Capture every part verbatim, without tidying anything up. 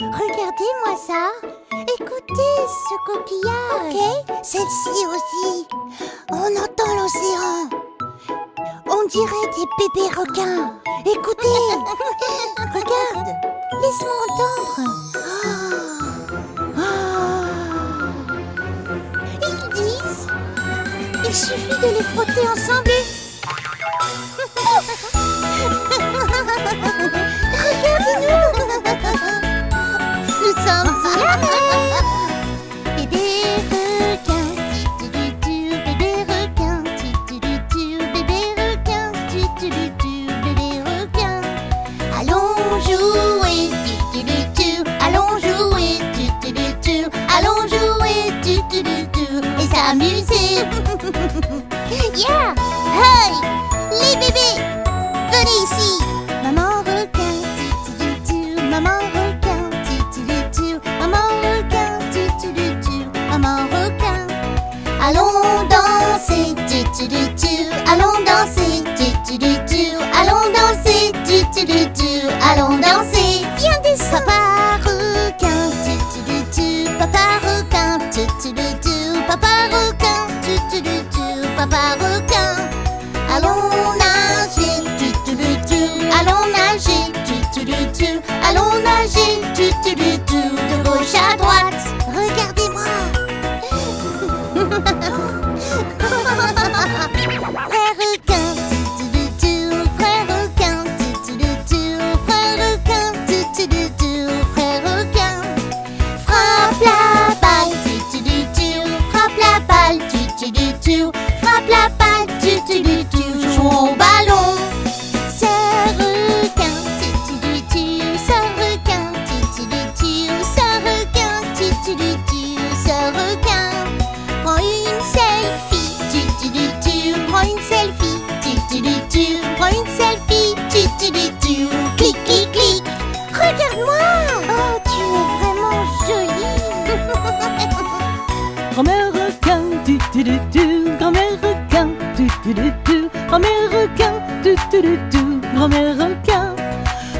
regardez-moi ça. Écoutez ce coquillage. Ok, celle-ci aussi. On entend l'océan. On dirait des bébés requins. Écoutez. Regarde. Laisse-moi entendre. Oh. Oh. Ils disent. Il suffit de les frotter ensemble. Regardez-nous. Nous sommes bien. Bébé requin, tu tu tu bébé requin, tu tu tu bébé requin, tu tu tu bébé requin. Allons jouer, tu tu tu, allons jouer, tu tu tu, allons jouer, tu tu tu, et s'amuser. Yeah. Hey, les bébés, venez ici. Maman requin, tu tu maman requin, tu tu maman requin, tu tu maman requin. Allons danser, tu tu tu, allons danser, tu tu tu, allons danser, tu tu tu, allons danser. Viens descendre. Papa requin, tu tu tu, papa requin, tu tu tu, papa requin, tu tu tu, papa requin. Allons nager, tu tu tu, allons nager, tu tu tu, allons nager, tu tu tu, de gauche à droite. Regardez-moi. Frère requin, tu tu, frère requin, tu tu, frère requin, tu tu, frère requin. Frappe la balle, tu tu, frappe la balle, tu tu, frappe la balle, tu tu. Au ballon. Sœur requin, tu-tu-tu-tu, sœur requin, tu-tu-tu-tu, sœur requin, tu-tu-tu-tu, sœur requin. Prends une selfie, tu-tu-tu-tu, prends une selfie, tu-tu-tu-tu, prends une selfie, tu-tu-tu-tu, clic, clic, clic. Regarde-moi. Oh, tu es vraiment jolie. Grand-mère requin, tu-tu-tu-tu, grand-mère requin, tu-tu-tu-tu. Grand-mère requin, tu tu tu tu, grand-mère requin.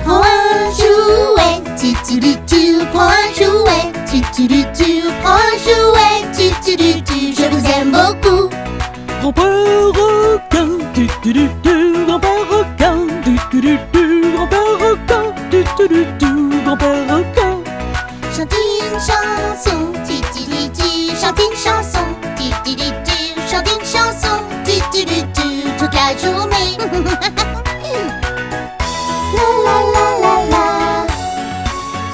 Prends un jouet, tu tu tu tu, prends un jouet, tu tu tu tu, prends un jouet, tu tu tu tu, je vous aime beaucoup. Grand-père requin, tu tu tu tu, grand-père requin, tu tu tu tu, grand-père requin, tu tu tu tu, grand-père requin. Chante une chanson, tu tu tu tu, chante une chanson, tu tu tu tu, chante une chanson, tu tu tu tu. Toute la journée. La la la la la.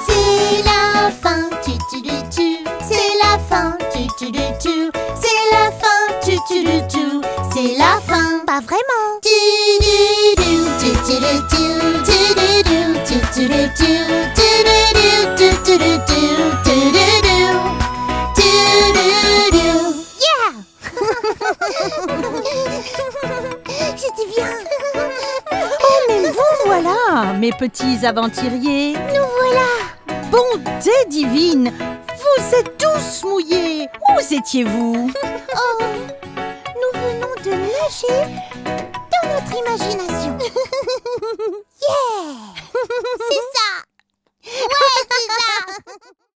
C'est la fin, tu tu tu tu. C'est la fin, tu tu tu tu. C'est la fin, tu tu tu tu. C'est la fin. Pas vraiment. Tu tu tu tu tu tu tu tu tu tu tu tu tu tu tu tu. Yeah. C'était bien. Oh, mais vous voilà, mes petits aventuriers. Nous voilà. Bonté divine, vous êtes tous mouillés. Où étiez-vous? Oh, nous venons de nager dans notre imagination. Yeah. C'est ça. Ouais, c'est ça.